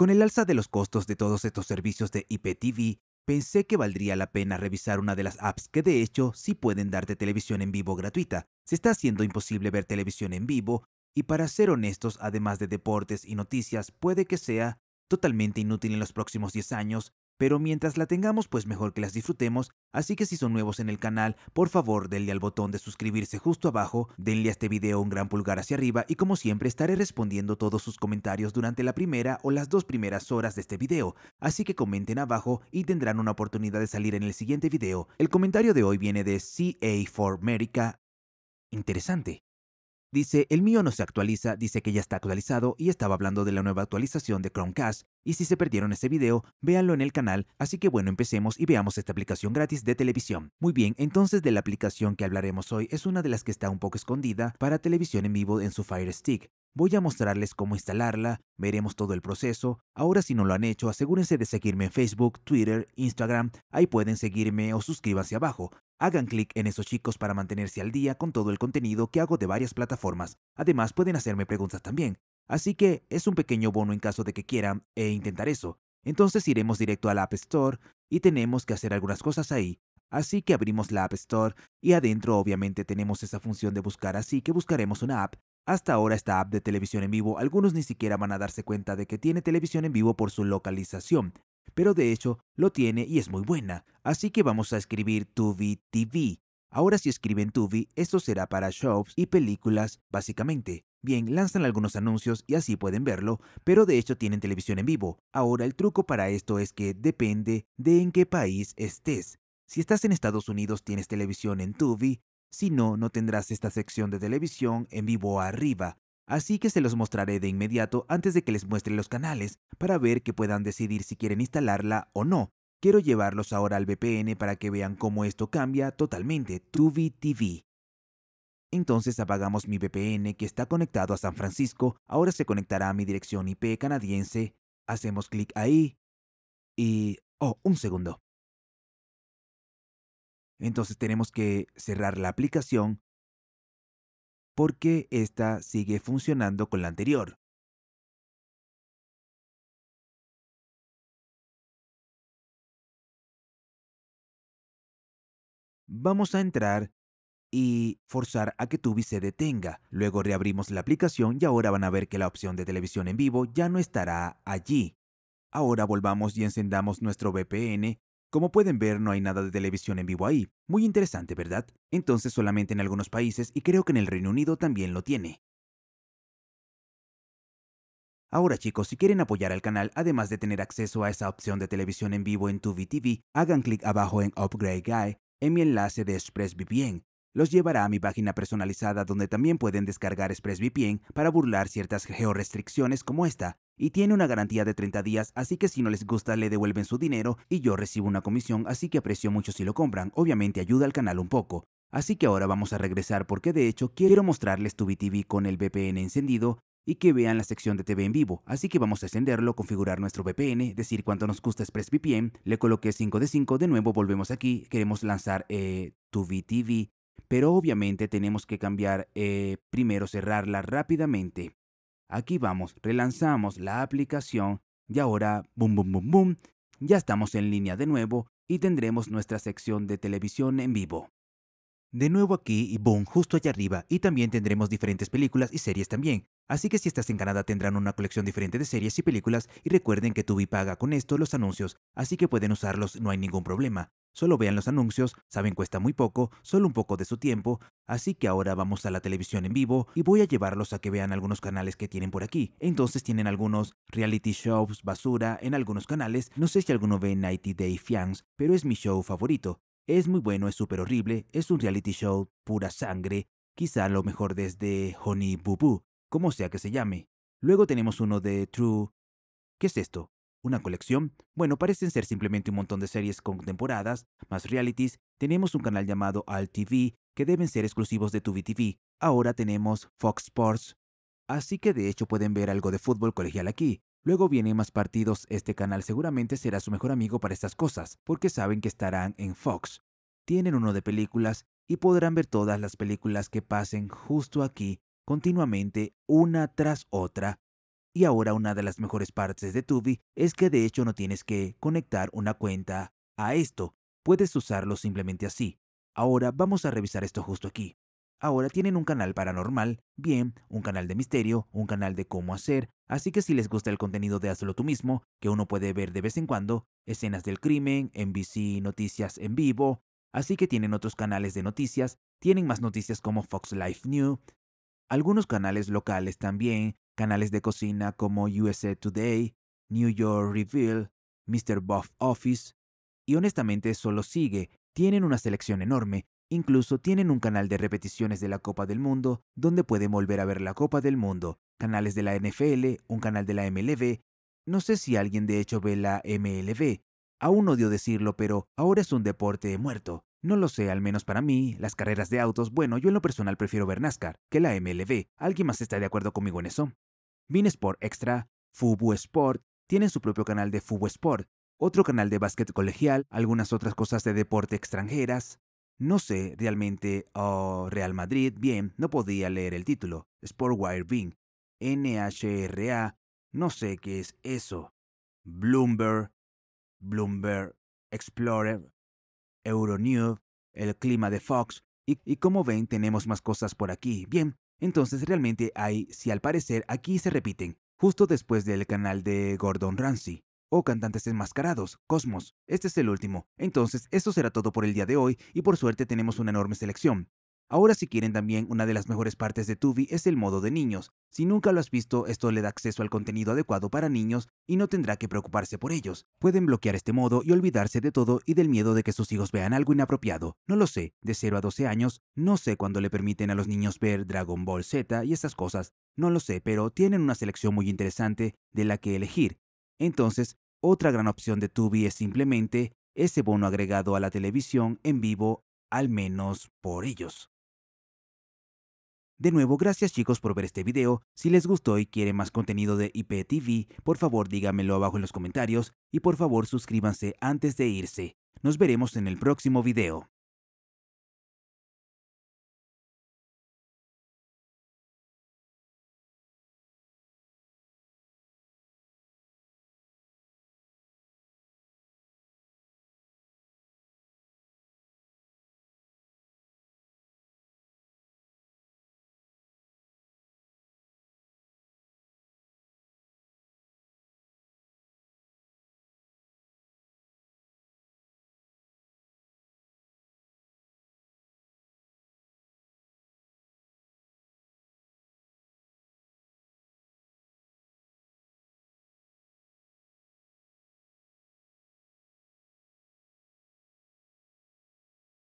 Con el alza de los costos de todos estos servicios de IPTV, pensé que valdría la pena revisar una de las apps que de hecho sí pueden darte televisión en vivo gratuita. Se está haciendo imposible ver televisión en vivo y, para ser honestos, además de deportes y noticias, puede que sea totalmente inútil en los próximos 10 años, pero mientras la tengamos, pues mejor que las disfrutemos, así que si son nuevos en el canal, por favor denle al botón de suscribirse justo abajo, denle a este video un gran pulgar hacia arriba y, como siempre, estaré respondiendo todos sus comentarios durante la primera o las dos primeras horas de este video, así que comenten abajo y tendrán una oportunidad de salir en el siguiente video. El comentario de hoy viene de CA for America. Interesante. Dice, el mío no se actualiza, dice que ya está actualizado y estaba hablando de la nueva actualización de Chromecast, y si se perdieron ese video, véanlo en el canal, así que bueno, empecemos y veamos esta aplicación gratis de televisión. Muy bien, entonces de la aplicación que hablaremos hoy es una de las que está un poco escondida para televisión en vivo en su Firestick. Voy a mostrarles cómo instalarla, veremos todo el proceso. Ahora, si no lo han hecho, asegúrense de seguirme en Facebook, Twitter, Instagram, ahí pueden seguirme o suscríbanse abajo. Hagan clic en esos chicos para mantenerse al día con todo el contenido que hago de varias plataformas. Además, pueden hacerme preguntas también. Así que es un pequeño bono en caso de que quieran intentar eso. Entonces iremos directo a la App Store y tenemos que hacer algunas cosas ahí. Así que abrimos la App Store y adentro obviamente tenemos esa función de buscar, así que buscaremos una app. Hasta ahora esta app de televisión en vivo, algunos ni siquiera van a darse cuenta de que tiene televisión en vivo por su localización, pero de hecho lo tiene y es muy buena. Así que vamos a escribir Tubi TV. Ahora, si escriben Tubi, esto será para shows y películas básicamente. Bien, lanzan algunos anuncios y así pueden verlo, pero de hecho tienen televisión en vivo. Ahora, el truco para esto es que depende de en qué país estés. Si estás en Estados Unidos tienes televisión en Tubi, si no, no tendrás esta sección de televisión en vivo arriba. Así que se los mostraré de inmediato antes de que les muestre los canales, para ver que puedan decidir si quieren instalarla o no. Quiero llevarlos ahora al VPN para que vean cómo esto cambia totalmente. Tubi TV. Entonces apagamos mi VPN que está conectado a San Francisco, ahora se conectará a mi dirección IP canadiense. Hacemos clic ahí y... oh, un segundo. Entonces tenemos que cerrar la aplicación, porque esta sigue funcionando con la anterior. Vamos a entrar y forzar a que Tubi se detenga. Luego reabrimos la aplicación y ahora van a ver que la opción de televisión en vivo ya no estará allí. Ahora volvamos y encendamos nuestro VPN. Como pueden ver, no hay nada de televisión en vivo ahí. Muy interesante, ¿verdad? Entonces solamente en algunos países, y creo que en el Reino Unido también lo tiene. Ahora, chicos, si quieren apoyar al canal, además de tener acceso a esa opción de televisión en vivo en Tubi TV, hagan clic abajo en Upgrade Guide en mi enlace de ExpressVPN. Los llevará a mi página personalizada, donde también pueden descargar ExpressVPN para burlar ciertas georrestricciones como esta. Y tiene una garantía de 30 días, así que si no les gusta le devuelven su dinero y yo recibo una comisión, así que aprecio mucho si lo compran, obviamente ayuda al canal un poco. Así que ahora vamos a regresar porque de hecho quiero mostrarles Tubi TV con el VPN encendido y que vean la sección de TV en vivo, así que vamos a encenderlo, configurar nuestro VPN, decir cuánto nos cuesta ExpressVPN, le coloqué 5 de 5, de nuevo volvemos aquí, queremos lanzar Tubi TV, pero obviamente tenemos que cambiar, primero cerrarla rápidamente. Aquí vamos, relanzamos la aplicación y ahora, boom, boom, boom, boom, ya estamos en línea de nuevo y tendremos nuestra sección de televisión en vivo. De nuevo aquí y boom, justo allá arriba, y también tendremos diferentes películas y series también. Así que si estás en Canadá tendrán una colección diferente de series y películas, y recuerden que Tubi paga con esto los anuncios, así que pueden usarlos, no hay ningún problema. Solo vean los anuncios, saben, cuesta muy poco, solo un poco de su tiempo, así que ahora vamos a la televisión en vivo y voy a llevarlos a que vean algunos canales que tienen por aquí. Entonces tienen algunos reality shows, basura, en algunos canales, no sé si alguno ve 90 Day Fiancé, pero es mi show favorito. Es muy bueno, es súper horrible, es un reality show pura sangre, quizá lo mejor desde Honey Boo Boo, como sea que se llame. Luego tenemos uno de True... ¿Qué es esto? ¿Una colección? Bueno, parecen ser simplemente un montón de series con temporadas, más realities. Tenemos un canal llamado IPTV, que deben ser exclusivos de Tubi TV. Ahora tenemos Fox Sports, así que de hecho pueden ver algo de fútbol colegial aquí. Luego vienen más partidos, este canal seguramente será su mejor amigo para estas cosas, porque saben que estarán en Fox. Tienen uno de películas y podrán ver todas las películas que pasen justo aquí, continuamente, una tras otra. Y ahora una de las mejores partes de Tubi es que de hecho no tienes que conectar una cuenta a esto, puedes usarlo simplemente así. Ahora vamos a revisar esto justo aquí. Ahora tienen un canal paranormal, bien, un canal de misterio, un canal de cómo hacer, así que si les gusta el contenido de hazlo tú mismo, que uno puede ver de vez en cuando, escenas del crimen, NBC, noticias en vivo, así que tienen otros canales de noticias, tienen más noticias como Fox Life News, algunos canales locales también, canales de cocina como USA Today, New York Reveal, Mr. Buff Office, y honestamente solo sigue, tienen una selección enorme, incluso tienen un canal de repeticiones de la Copa del Mundo, donde pueden volver a ver la Copa del Mundo, canales de la NFL, un canal de la MLB, no sé si alguien de hecho ve la MLB, aún odio decirlo, pero ahora es un deporte muerto. No lo sé, al menos para mí, las carreras de autos, bueno, yo en lo personal prefiero ver NASCAR que la MLB, ¿alguien más está de acuerdo conmigo en eso? BeIN Sport Extra, Fubo Sport, tienen su propio canal de Fubo Sport, otro canal de básquet colegial, algunas otras cosas de deporte extranjeras, no sé, realmente, Real Madrid, bien, no podía leer el título, Sportwire BeIN, NHRA, no sé qué es eso, Bloomberg, Bloomberg Explorer, Euronews, el clima de Fox, y como ven tenemos más cosas por aquí, bien, entonces realmente hay, si al parecer aquí se repiten, justo después del canal de Gordon Ramsay, o cantantes enmascarados, Cosmos, este es el último, entonces eso será todo por el día de hoy, y por suerte tenemos una enorme selección. Ahora si quieren también, una de las mejores partes de Tubi es el modo de niños, si nunca lo has visto esto le da acceso al contenido adecuado para niños y no tendrá que preocuparse por ellos, pueden bloquear este modo y olvidarse de todo y del miedo de que sus hijos vean algo inapropiado, no lo sé, de 0 a 12 años, no sé cuándo le permiten a los niños ver Dragon Ball Z y esas cosas, no lo sé, pero tienen una selección muy interesante de la que elegir, entonces otra gran opción de Tubi es simplemente ese bono agregado a la televisión en vivo, al menos por ellos. De nuevo, gracias chicos por ver este video, si les gustó y quieren más contenido de IPTV, por favor díganmelo abajo en los comentarios y por favor suscríbanse antes de irse. Nos veremos en el próximo video.